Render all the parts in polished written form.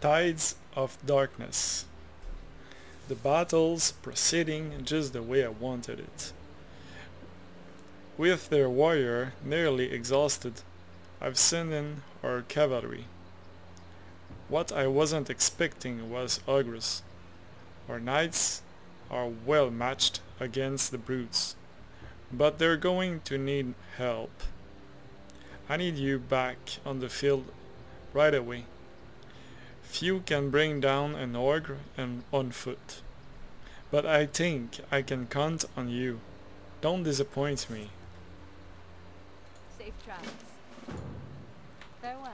Tides of Darkness. The battles proceeding just the way I wanted it. With their warrior nearly exhausted, I've sent in our cavalry. What I wasn't expecting was ogres. Our knights are well matched against the brutes, but they're going to need help. I need you back on the field right away. Few can bring down an ogre and on foot, but I think I can count on you. Don't disappoint me. Safe travels. Farewell.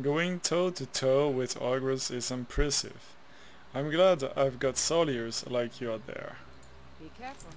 Going toe-to-toe with ogres is impressive. I'm glad I've got soldiers like you out there. Be careful.